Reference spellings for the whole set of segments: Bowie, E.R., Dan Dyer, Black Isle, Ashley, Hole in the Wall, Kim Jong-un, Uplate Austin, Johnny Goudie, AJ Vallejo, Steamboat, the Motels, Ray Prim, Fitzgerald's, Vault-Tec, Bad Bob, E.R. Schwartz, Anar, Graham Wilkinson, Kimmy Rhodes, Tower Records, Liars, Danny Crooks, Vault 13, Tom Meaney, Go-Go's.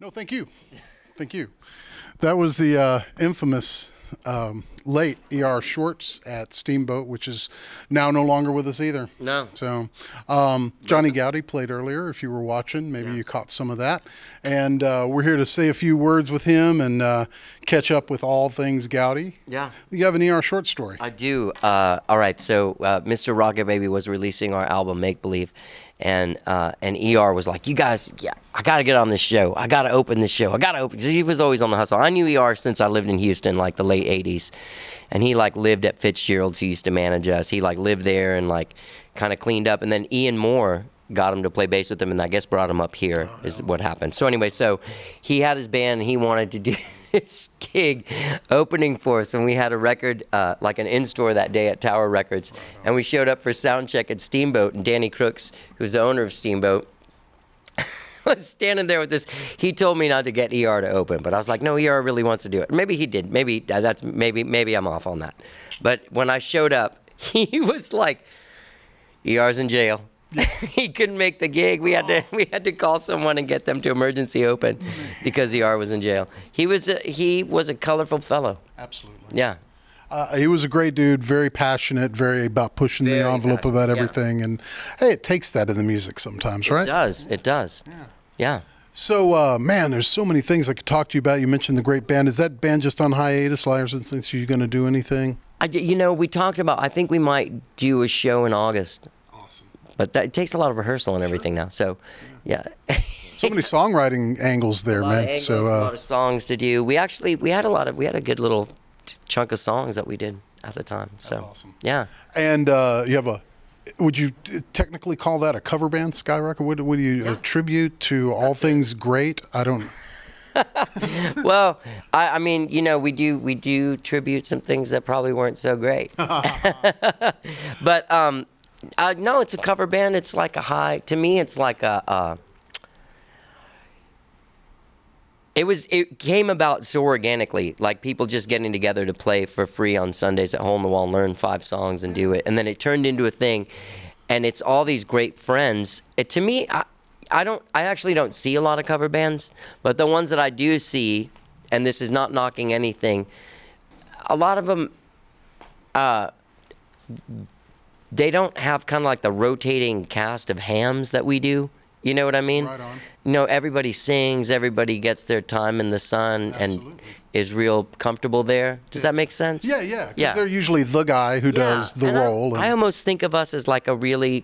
No, thank you. Thank you. That was the infamous late E.R. Schwartz at Steamboat, which is now no longer with us either. No. So Johnny Goudie played earlier. If you were watching, maybe you caught some of that. And we're here to say a few words with him and catch up with all things Goudie. Yeah. You have an E.R. Schwartz story. I do. All right. So Mr. Rocket Baby was releasing our album Make Believe. And E.R. was like, you guys, yeah, I got to get on this show. I got to open this show. I got to open. He was always on the hustle. I knew E.R. since I lived in Houston, like the late 80s. And he like lived at Fitzgerald's, who used to manage us. He like lived there and like kind of cleaned up. And then Ian Moore got him to play bass with him and I guess brought him up here is what happened. So anyway, so he had his band and he wanted to do this gig opening for us, and we had a record like an in-store that day at Tower Records, and we showed up for sound check at Steamboat, and Danny Crooks, who's the owner of Steamboat, was standing there with this. He told me not to get ER to open, but I was like, no, ER really wants to do it. Maybe he did. Maybe that's maybe I'm off on that. But when I showed up, he was like, ER's in jail. He couldn't make the gig. We had to call someone and get them to emergency open because ER was in jail. He was a colorful fellow. Absolutely. Yeah. He was a great dude, very passionate, very about pushing the envelope about everything. Yeah. And hey, it takes that in the music sometimes, right? It does. It does. Yeah. Yeah. So, man, there's so many things I could talk to you about. You mentioned the great band. Is that band just on hiatus, Liars and Saints? Are you going to do anything? You know, we talked about, I think we might do a show in August. But that, it takes a lot of rehearsal and everything now. So, yeah. So many songwriting angles there, man. Angles, so a lot of songs to do. We had a good little chunk of songs that we did at the time. So that's awesome. Yeah. And you have a, would you technically call that a cover band, Skyrocket? Would you attribute to all things great? I don't know. Well, I mean, you know, we do tribute some things that probably weren't so great. But no, it's a cover band. It's like a high, to me, it's like a, it came about so organically, like people just getting together to play for free on Sundays at Hole in the Wall and learn 5 songs and do it. And then it turned into a thing, and it's all these great friends. To me, I actually don't see a lot of cover bands, but the ones that I do see, and this is not knocking anything, a lot of them, they don't have kind of like the rotating cast of hams that we do. You know what I mean? Right on. You know, everybody sings, everybody gets their time in the sun. Absolutely. And is real comfortable there. Does that make sense? Yeah, yeah. Because they're usually the guy who does the role. I almost think of us as like a really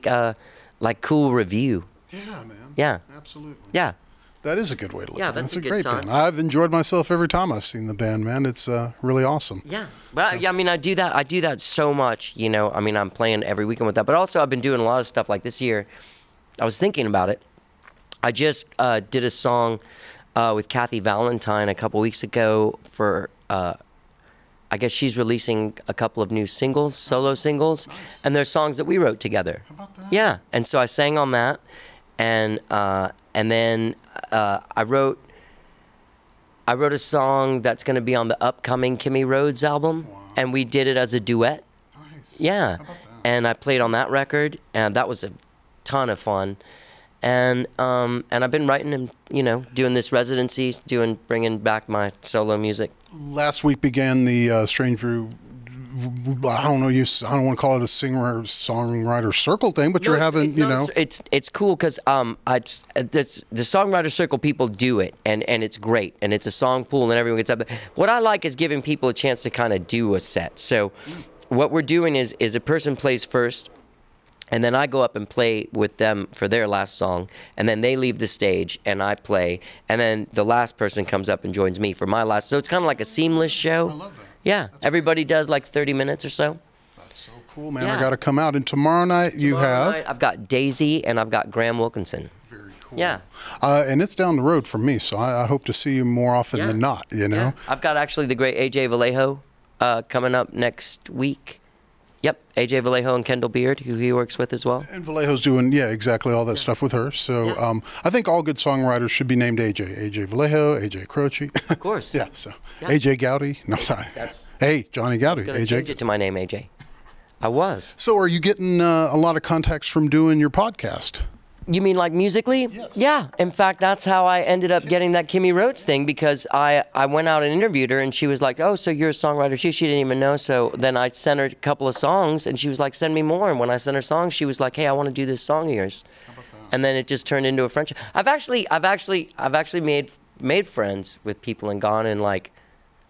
like cool review. Yeah, man. Yeah. Absolutely. Yeah. That is a good way to look at it. Yeah, that's a great band. I've enjoyed myself every time I've seen the band, man. It's really awesome. Yeah. Well, so. Yeah, I mean, I do that so much, you know. I mean, I'm playing every weekend with that. But also, I've been doing a lot of stuff. Like this year, I was thinking about it. I just did a song with Kathy Valentine a couple weeks ago for, I guess she's releasing a couple of new singles, solo singles. Nice. And they're songs that we wrote together. How about that? Yeah. And so I sang on that. And then I wrote a song that's going to be on the upcoming Kimmy Rhodes album. Wow. And we did it as a duet. Nice. Yeah. How about that? And I played on that record, and that was a ton of fun. And I've been writing and, you know, doing this residency, bringing back my solo music. Last week began the Strange Brew. I don't want to call it a singer songwriter circle thing, but you're having, you know, it's cool because the songwriter circle people do it, and it's great, and it's a song pool, and everyone gets up. What I like is giving people a chance to kind of do a set. So what we're doing is a person plays first, and then I go up and play with them for their last song, and then they leave the stage and I play, and then the last person comes up and joins me for my last. So it's kind of like a seamless show. I love that. Yeah, that's everybody great. Does like 30 minutes or so. That's so cool, man. Yeah. I got to come out. And tomorrow night you have? Night, I've got Daisy and I've got Graham Wilkinson. Very cool. Yeah. And it's down the road for me, so I hope to see you more often than not, you know? Yeah. I've got actually the great AJ Vallejo coming up next week. Yep, AJ Vallejo and Kendall Beard, who he works with as well. And Vallejo's doing, yeah, exactly, all that stuff with her. So I think all good songwriters should be named AJ. AJ Vallejo, AJ Croce. Of course. Yeah, so AJ Goudie. No, sorry. Hey, Johnny Goudie. I was going to change it to my name, AJ. I was. So are you getting a lot of contacts from doing your podcast? You mean like musically? Yes. Yeah. In fact, that's how I ended up getting that Kimmy Rhodes thing, because I went out and interviewed her, and she was like, oh, so you're a songwriter. She didn't even know. So then I sent her a couple of songs, and she was like, send me more. And when I sent her songs, she was like, hey, I want to do this song of yours. How about that? And then it just turned into a friendship. I've actually made friends with people and gone and like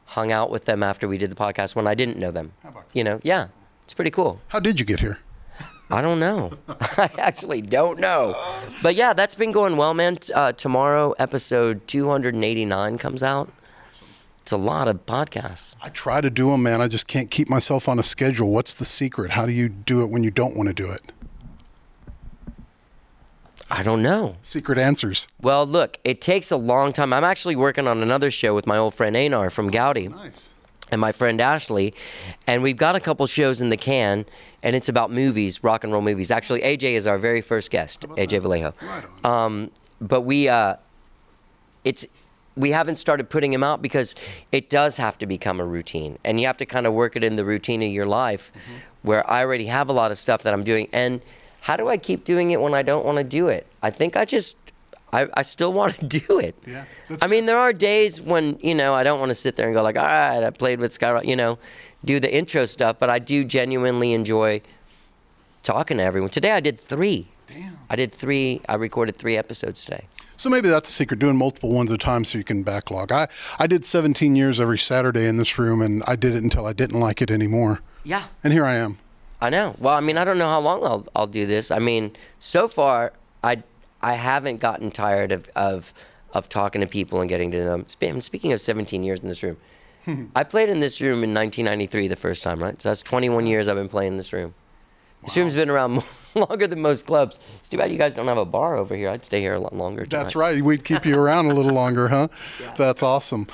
hung out with them after we did the podcast when I didn't know them. How about that? You know? Yeah. It's pretty cool. How did you get here? I don't know. I actually don't know. But yeah, that's been going well, man. Tomorrow, episode 289 comes out. Awesome. It's a lot of podcasts. I try to do them, man. I just can't keep myself on a schedule. What's the secret? How do you do it when you don't want to do it? I don't know. Secret answers. Well, look, it takes a long time. I'm actually working on another show with my old friend Anar from Goudie. Nice. And my friend Ashley, and we've got a couple shows in the can, and it's about movies, rock and roll movies. Actually, AJ is our very first guest, AJ Vallejo. Right but we haven't started putting him out because it does have to become a routine, and you have to kind of work it in the routine of your life, where I already have a lot of stuff that I'm doing, and how do I keep doing it when I don't want to do it? I think I just... I still want to do it. Yeah, I mean, there are days when, you know, I don't want to sit there and go like, all right, I played with Skyrock, you know, do the intro stuff. But I do genuinely enjoy talking to everyone. Today I did 3. Damn. I recorded 3 episodes today. So maybe that's the secret, doing multiple ones at a time so you can backlog. I did 17 years every Saturday in this room, and I did it until I didn't like it anymore. Yeah. And here I am. I know. Well, I mean, I don't know how long I'll do this. I mean, so far, I haven't gotten tired of talking to people and getting to know them. Speaking of 17 years in this room, I played in this room in 1993 the first time, right? So that's 21 years I've been playing in this room. Wow. This room's been around longer than most clubs. It's too bad you guys don't have a bar over here. I'd stay here a lot longer. Tonight. That's right. We'd keep you around a little longer, huh? Yeah. That's awesome.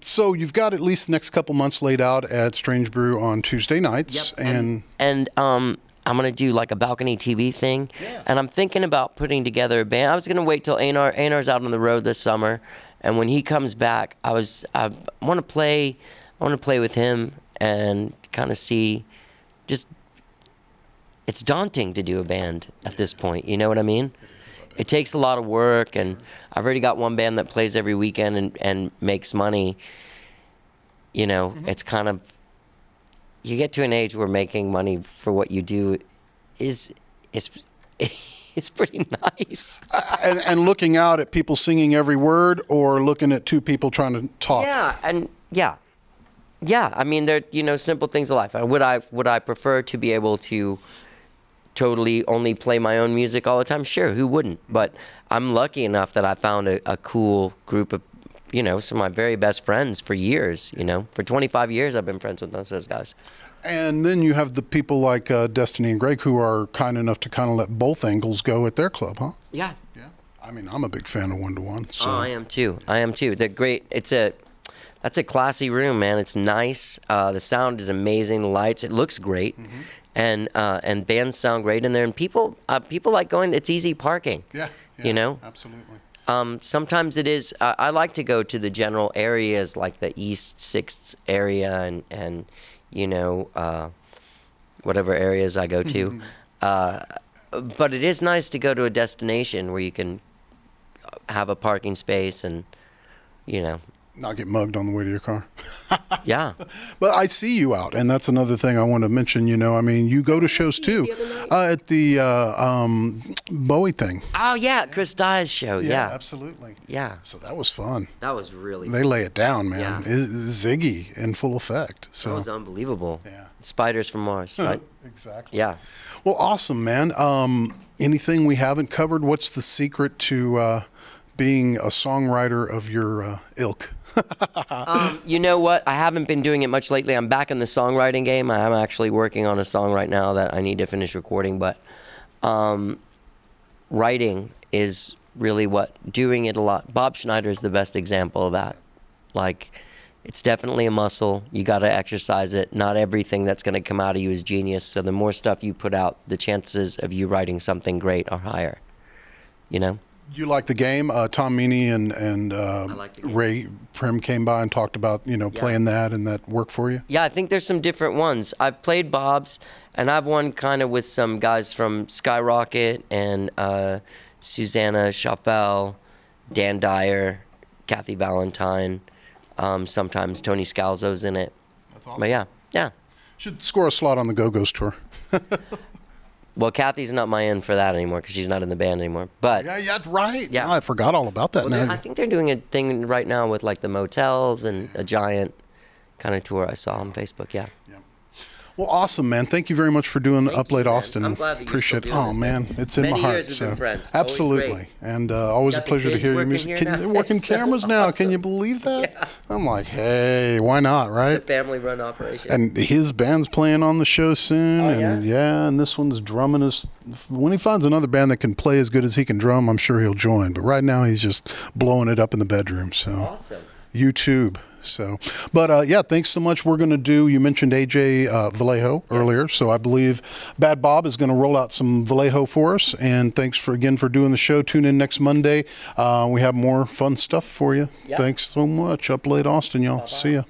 So you've got at least the next couple months laid out at Strange Brew on Tuesday nights. Yep. And I'm going to do like a balcony TV thing. Yeah. And I'm thinking about putting together a band. I was going to wait till Anar's out on the road this summer. And when he comes back, I want to play with him and kind of see, just, it's daunting to do a band at this point. You know what I mean? It takes a lot of work, and I've already got one band that plays every weekend and makes money. You know, it's kind of, you get to an age where making money for what you do is pretty nice. and looking out at people singing every word, or looking at two people trying to talk. Yeah, I mean, they're, you know, simple things of life. Would I prefer to be able to totally only play my own music all the time? Sure, who wouldn't? But I'm lucky enough that I found a cool group of, you know, some of my very best friends for years, you know. For 25 years, I've been friends with most of those guys. And then you have the people like Destiny and Greg, who are kind enough to kind of let both angles go at their club, huh? Yeah. Yeah. I mean, I'm a big fan of one-to-one. So. Oh, I am too. I am too. They're great. That's a classy room, man. It's nice. The sound is amazing. The lights, it looks great. And bands sound great in there. And people like going, it's easy parking. Yeah. Yeah, you know? Absolutely. Sometimes it is, I like to go to the general areas like the East 6th area and you know, whatever areas I go to. But it is nice to go to a destination where you can have a parking space and, you know. Not get mugged on the way to your car. Yeah. But I see you out, and that's another thing I want to mention, you know. I mean, you go to shows too. At the Bowie thing. Oh, yeah, Chris Dyer's show, yeah. Yeah, absolutely. Yeah. So that was fun. That was really fun. They lay it down, man. Yeah. Ziggy in full effect. So. That was unbelievable. Yeah. Spiders from Mars, right? Exactly. Yeah. Well, awesome, man. Anything we haven't covered? What's the secret to being a songwriter of your ilk? You know what? I haven't been doing it much lately. I'm back in the songwriting game. I'm actually working on a song right now that I need to finish recording, but writing is really what, doing it a lot. Bob Schneider is the best example of that. Like, it's definitely a muscle. You got to exercise it. Not everything that's going to come out of you is genius. So the more stuff you put out, the chances of you writing something great are higher, you know? You like the game? Tom Meaney and like Ray Prim came by and talked about, you know, playing that, and that worked for you? Yeah, I think there's some different ones. I've played Bob's, and I've won kind of with some guys from Skyrocket and Susanna Chappell, Dan Dyer, Kathy Valentine. Sometimes Tony Scalzo's in it. That's awesome. But yeah, yeah. Should score a slot on the Go-Go's tour. Well, Kathy's not my end for that anymore because she's not in the band anymore. But yeah, right. Yeah, no, I forgot all about that. Well, now I think they're doing a thing right now with like the Motels and a giant kind of tour. I saw on Facebook. Yeah. Yeah. Well, awesome, man. Thank you very much for doing Uplate Austin. I'm glad that you appreciate it. Oh man, it's in my heart. So absolutely, and always a pleasure to hear your music. They're working cameras now. Can you believe that? Yeah. I'm like, hey, why not, right? It's a family-run operation. And his band's playing on the show soon. Oh, and yeah, and this one's drumming us. When he finds another band that can play as good as he can drum, I'm sure he'll join. But right now, he's just blowing it up in the bedroom. So awesome. YouTube. So, but yeah, thanks so much. We're going to do, you mentioned AJ Vallejo earlier, so I believe Bad Bob is going to roll out some Vallejo for us, and thanks for again for doing the show. Tune in next Monday. We have more fun stuff for you. Thanks so much. Uplate Austin, y'all. See ya.